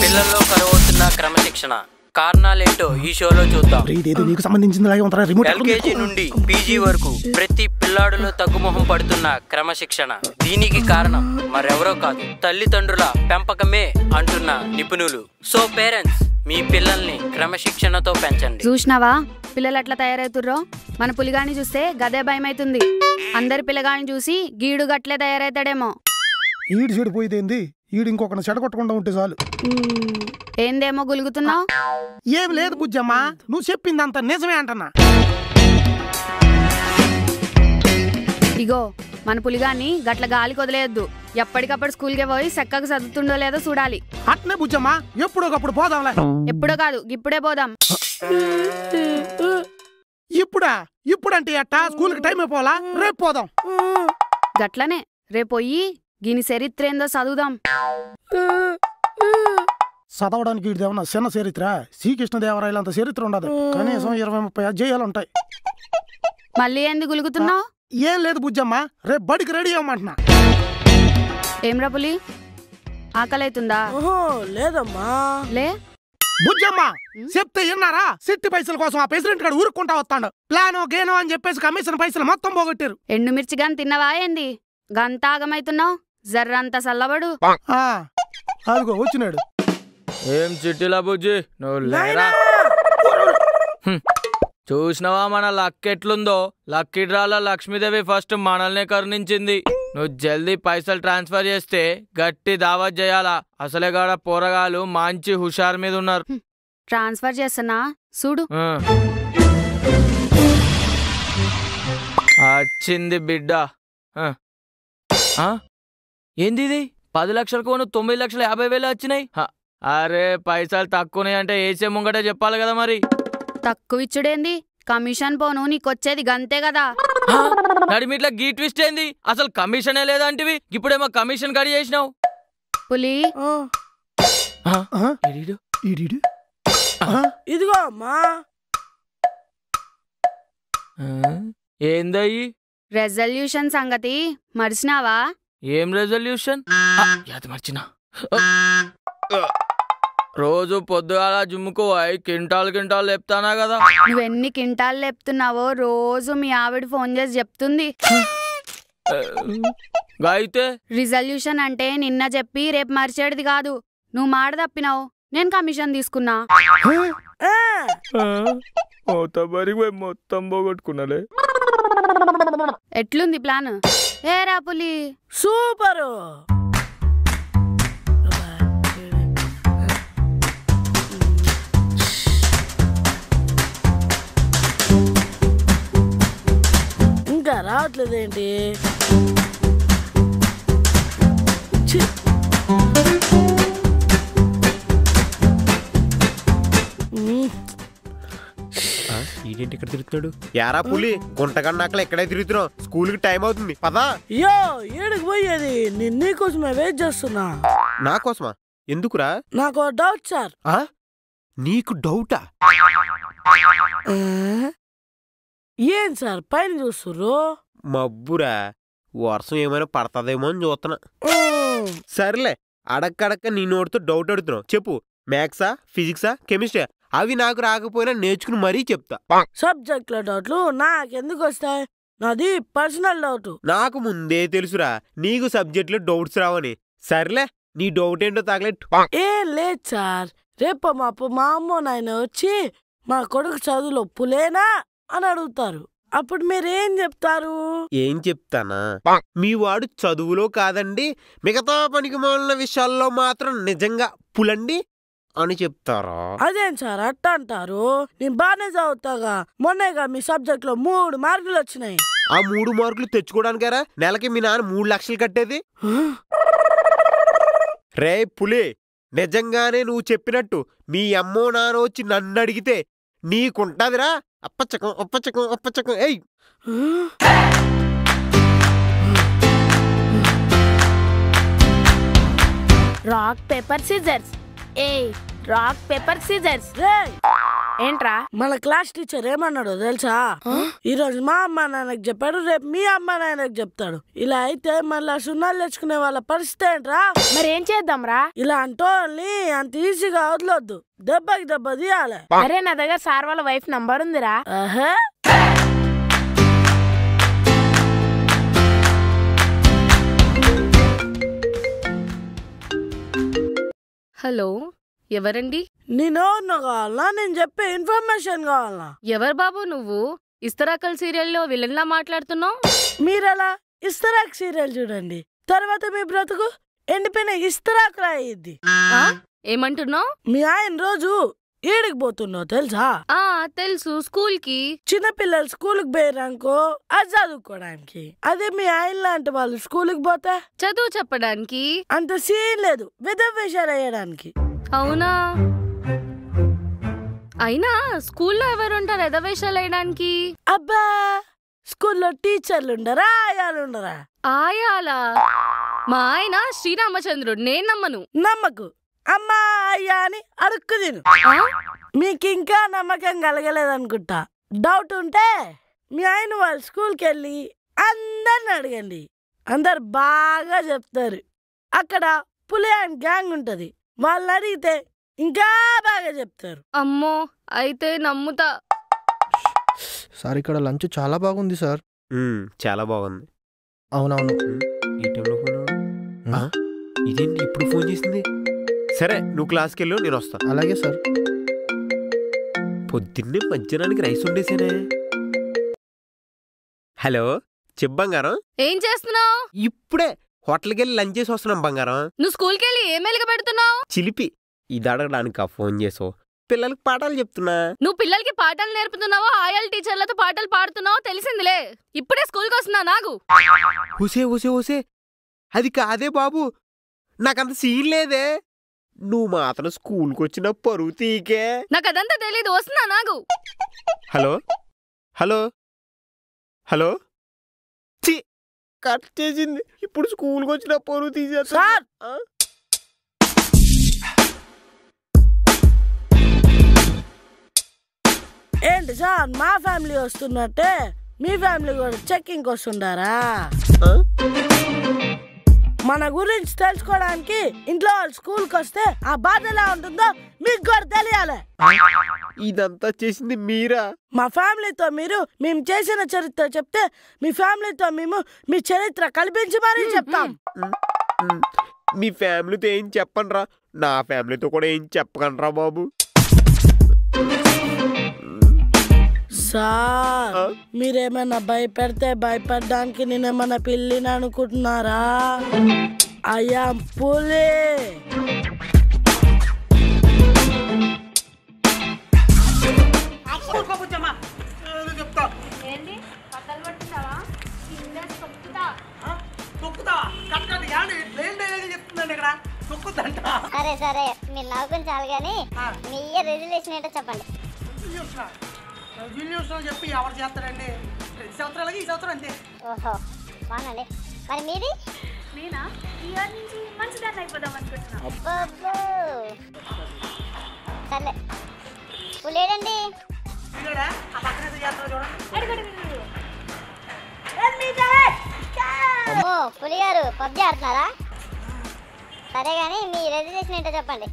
పిల్లల్లో కరవొస్తున్న క్రమశిక్షణ కారణాలేంటో ఈ షోలో చూద్దాం. ఇదేదో నీకు సంబంధించినలాగా ఉంటరా? రిమోట్ ఎల్కేజీ నుండి పీజీ వరకు ప్రతి పిల్లాడిలో తగ్గుముఖం పడుతున్న క్రమశిక్షణ, దీనికి కారణం మరెవరో కాదు తల్లిదండ్రుల పెంపకమే అంటున్న నిపుణులు. సో పేరెంట్స్, మీ పిల్లల్ని క్రమశిక్షణతో పెంచండి. చూసినావా పిల్లలు అట్లా తయారవుతుర్రో? మన పులిగాని చూస్తే గదే భయమైతుంది. అందరి పిల్లగాని చూసి గీడు గట్లే తయారవుతాడేమో. ఈడు చెడిపోయింది, ఈడు ఇంకొకరిని చెడగొట్టకుండా ఉంటే చాలు. ఏందేమో గులుగుతున్నావు? ఏం లేదు బుజ్జమ్మా, నువ్వు చెప్పిందంత నిజమే అంటన్నా. ఇగో మన పులిగాన్ని గట్ల గాలికి వదిలేయద్దు. ఎప్పటికప్పుడు స్కూల్కే పోయి చక్కగా చదువుతుండో లేదో చూడాలి. అట్నే బుజ్జమ్మా, ఎప్పుడోకప్పుడు పోదాంలే. ఎప్పుడో కాదు, ఇప్పుడే పోదాం. ఇప్పుడా? ఇప్పుడంటే అట్టా? స్కూల్కి టైం అయిపోవాలా? రేపు పోదాం. గట్లనే రేపు పోయి గిని చరిత్ర ఏందో చదువుదాం. చదవడానికి వీడిదేమన్నా చిన్న చరిత్ర? శ్రీకృష్ణదేవరాయలంత చరిత్ర ఉండదు, కనీసం 20-30 అధ్యాయాలు ఉంటాయి. మళ్ళీ ఎందుకు గులుగుతున్నావు? ఏం లేదు బుజ్జమ్మా, రేపు బడికి రెడీ అవ్వమంటున్నా. ఏమ్రా పులి, ఆకలి అవుతుందా? లేదమ్మా. లే బుజ్జమ్మా, చెప్తే విన్నారా? సిట్టి పైసల కోసం ఆ ప్రెసిడెంట్ గారు ఊరుకుంటా వస్తాడు. ప్లానో గేనో అని చెప్పేసి కమిషన్ పైసలు మొత్తం పోగొట్టారు. ఎండుమిర్చి గాని తిన్నవా ఏంది? గంతాగమైతున్నావు, జర్రంత చల్లబడు. అదిగో వచ్చినాడు. ఏం చిట్టిలా బుజ్జి, నువ్వు లేరా? చూసినవా మన లక్ ఎట్లుందో? లక్కీ డ్రాలో లక్ష్మీదేవి ఫస్ట్ మనల్నే కరుణించింది. నువ్వు జల్దీ పైసలు ట్రాన్స్ఫర్ చేస్తే గట్టి దావత్ చేయాలా. అసలే గాడ పోరగాళ్ళు మంచి హుషారు మీద ఉన్నారు. ట్రాన్స్ఫర్ చేస్తున్నా చూడు. వచ్చింది బిడ్డ. ఏంది ఇది? 10 లక్షలకు 9,50,000 వచ్చినాయి. అరే పైసలు తక్కువన్నాయంటే ఏసే ముంగటే చెప్పాలి కదా. మరి తక్కువ ఇచ్చుడేంది? కమిషన్ పోను నీకొచ్చేది గంతే కదా. నడిమిట్లా గీ ట్విస్ట్ ఏంది? అసలు కమిషనే లేదంటివి, ఇప్పుడేమో కమిషన్ కడి చేసినావు. పులి ఇదిగో అమ్మా. ఏందయ్యి రెజల్యూషన్ సంగతి మర్చినావా? ఏం రెజల్యూషన్? మర్చినా. రోజు పొద్దుగాల జిమ్ముకు కింటాలు లేపుతానా కదా. నువ్వెన్ని కింటాలు లేపుతున్నావో రోజు మీ ఆవిడ ఫోన్ చేసి చెప్తుంది. అయితే రిజల్యూషన్ అంటే నిన్న చెప్పి రేపు మర్చేది కాదు. నువ్వు మాట తప్పినావు, నేను కమిషన్ తీసుకున్నా. మొత్తం పోగొట్టుకున్నాలే. ఎట్లుంది ప్లాన్? ఏ రా పులి, సూపర్. రావట్లేదేంటి? ఏంటి ఇక్కడ తిరుగుతాడు? యారా పులి, గుంటగన్నాకలు ఎక్కడే తిరుగుతున్నావు? స్కూల్ కి టైం అవుతుంది పదా. యో ఏడికి పోయేది? నిన్నే కోసమే వెయిట్ చేస్తున్నా. నా కోసమా? ఎందుకురా? నాకు డౌట్ సార్. నీకు డౌటా? ఏం సార్ పైన చూస్తుర్రు? మబ్బురా, వర్షం ఏమైనా పడతాదేమో అని చూస్తున్నా. సర్లే, అడక్కడక్క నీ నోటితో డౌట్ అడుగుతున్నావు. చెప్పు, మ్యాథ్సా, ఫిజిక్సా, కెమిస్ట్రీ? అవి నాకు రాకపోయినా నేర్చుకుని మరీ చెప్తా. సబ్జెక్ట్ లో డౌట్లు నాకెందుకు వస్తాయి? నాది పర్సనల్ డౌట్. నాకు ముందే తెలుసురా నీకు సబ్జెక్ట్ లో డౌట్స్ రావని. సర్లే, నీ డౌట్ ఏంటో తగలెట్టు. ఏం లేదు సార్, రేపు మా అమ్మ నాయన వచ్చి మా కొడుకు చదువులో పులేనా అని అడుగుతారు. అప్పుడు మీరేం చెప్తారు? ఏం చెప్తానా? మీ వాడు చదువులో కాదండి, మిగతా పనికి మాలిన విషయాల్లో మాత్రం నిజంగా పులండి అని చెప్తారా? అదేం సార్ అట్ట అంటారు? నేను బాగానే చదువుతాగా, మొన్నగా మీ సబ్జెక్ట్ లో 3 మార్కులు వచ్చినాయి. ఆ 3 మార్కులు తెచ్చుకోవడానికేరా నెలకి మీ నాన్న 3 లక్షలు కట్టేది? రే పులి, నిజంగానే నువ్వు చెప్పినట్టు మీ అమ్మో నాన్న వచ్చి నన్ను అడిగితే నీకుంటాదిరా అప్పచ్చకం అప్పచ్చకం అప్పచ్చకం. ఏయ్ రాక్ పేపర్ సిజర్స్. ఏయ్ రాక్ పేపర్ సిజర్స్. ఏంట్రా మన క్లాస్ టీచర్ ఏమన్నాడో తెలుసా? ఈ రోజు మా అమ్మ నాన్నకి చెప్పాడు, రేపు మీ అమ్మ నాన్నకి చెప్తాడు. ఇలా అయితే మళ్ళా సున్నాలు తెచ్చుకునే వాళ్ళ పరిస్థితి ఏంట్రా? మరి ఏం చేద్దాం రా? ఇలా అంటోని అంత ఈజీగా వదలొద్దు, దెబ్బకి దెబ్బ తీయాలి. అరే నా దగ్గర సార్ వాళ్ళ వైఫ్ నంబర్ ఉందిరా. హలో, ఎవరండి? నేనెవరినో కావాలా? నేను చెప్పే ఇన్ఫర్మేషన్ కావాలా? ఎవరు బాబు నువ్వు? ఇస్తరాకల్ సీరియల్లో విలన్లా మాట్లాడుతున్నావు. మీరలా ఇస్తరాక్ సీరియల్ చూడండి, తర్వాత మీ బ్రతుకు ఎండిపోయిన ఇస్తరాకు రాయిద్ది. ఏమంటున్నావు? మీ ఆయన రోజు ఏడికి పోతున్నావు తెలుసా? తెలుసు, స్కూల్ కి. చిన్నపిల్లలు స్కూల్ కి పోయారనుకో అది చదువుకోవడానికి. అదే మీ ఆయన లాంటి వాళ్ళు స్కూల్ కి పోతే చదువు చెప్పడానికి. అంత సీన్ లేదు విధవేషాలు అయ్యడానికి. అవునా? అయినా స్కూల్లో ఎవరుంటారు ఎదవేషాలు వేయడానికి? అబ్బా, స్కూల్లో టీచర్లుండరా, ఆయాలుండరా? ఆయాలా? మా ఆయన శ్రీరామచంద్రుడు. నేను నమ్మను. నమ్మకు. అమ్మా అయ్యా అని అడుక్కు తిను. మీకింకా నమ్మకం కలగలేదనుకుంటా. డౌట్ ఉంటే మీ ఆయన వాళ్ళు స్కూల్కి వెళ్ళి అందరిని అడగండి, అందరు బాగా చెప్తారు. అక్కడ పులి ఆయన గ్యాంగ్ ఉంటుంది, వాళ్ళు అడిగితే ఇంకా బాగా చెప్తారు. అమ్మో, అయితే నమ్ముతా. సార్, ఇక్కడ లంచ్ చాలా బాగుంది సార్. చాలా బాగుంది. అవునవును. ఈ టైంలో ఫోన్ ఇదేంటి ఇప్పుడు ఫోన్ చేసింది? సరే నువ్వు క్లాస్కి వెళ్ళు, నేను వస్తాను. అలాగే సార్. పొద్దున్నే మధ్యాహ్నానికి రైస్ ఉండేసేనే. హలో చెప్ బంగారం, ఏం చేస్తున్నావు? ఇప్పుడే హోటల్కి వెళ్ళి లంచ్ చేసి వస్తున్నాం బంగారం. నువ్వు స్కూల్కి వెళ్ళి ఏమేలుగా పెడుతున్నావు? చిలిపి, ఇది అడగడానికి ఫోన్ చేసావు. పిల్లలకి పాఠాలు చెప్తున్నా. నువ్వు పిల్లలకి పాఠాలు నేర్పుతున్నావో ఆయాల్ టీచర్లతో పాటలు పాడుతున్నావో తెలిసిందిలే. ఇప్పుడే స్కూల్కి వస్తున్నా. నాకు హుసే హుసే హుసే అది కాదే బాబు, నాకంత సీన్ లేదే. నువ్వు మాత్రం స్కూల్కి వచ్చిన పరువు తీకే. నాకు అదంతా తెలీదు. వస్తున్నా. నాకు హలో హలో హలో కట్ చేసింది. ఇప్పుడు స్కూల్కి వచ్చిన పొరుగు తీసేస్తా. సార్ ఏంటి సార్, మా ఫ్యామిలీ వస్తున్నట్టే మీ ఫ్యామిలీ కూడా చెక్కింగ్ వస్తుండారా? మన గురించి తెలుసుకోవడానికి ఇంట్లో వాళ్ళు స్కూల్కి వస్తే ఆ బాధ ఎలా ఉంటుందో మీకు కూడా తెలియాలి. ఇదంతా చేసింది మీరా? మా ఫ్యామిలీతో మీరు మేము చేసిన చరిత్ర చెప్తే మీ ఫ్యామిలీతో మేము మీ చరిత్ర కల్పించి మరీ చెప్తాం. మీ ఫ్యామిలీతో ఏం చెప్పనరా? నా ఫ్యామిలీతో కూడా ఏం చెప్పకండ్రా బాబు. సార్, మీరేమైనా భయపెడితే భయపడడానికి నేనేమైనా పిల్లిని అనుకుంటున్నారా? అయ్యాం పులి. సరే సరే, మీరు నవ్వుకుని చాలు కానీ మీ రెజల్యూషన్ ఏంటో చెప్పండి. రెజల్యూషన్ చెప్పి ఎవరు చేస్తారండి? ప్రతి సంవత్సరాలకి ఈ సంవత్సరం అంతే. ఓహో, బాగుందండి. మరి మీది? నేనా? ఈ ఇయర్ నుంచి మంచి దాన్ని అయిపోదాం అనుకుంటున్నాను. సరే, లేడండి పులిగారు పబ్జి ఆడుతున్నారా? సరే కానీ మీ రెజల్యూషన్ ఏంటో చెప్పండి.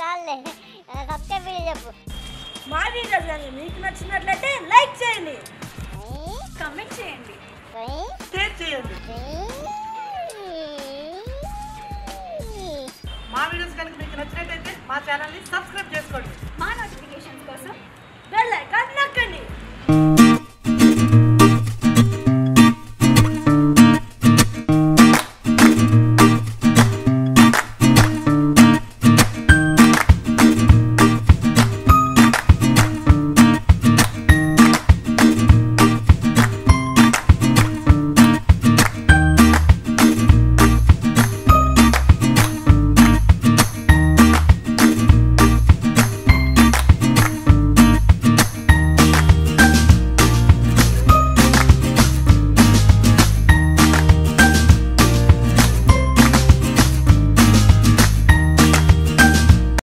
చాలే, సబ్స్క్రైబ్ చెప్పు. మా వీడియోస్ కానీ మీకు నచ్చినట్లయితే లైక్ చేయండి, కామెంట్ చేయండి, షేర్ చేయండి. మా వీడియోస్ కనుక మీకు నచ్చినట్లయితే మా ఛానల్ని సబ్స్క్రైబ్ చేసుకోండి.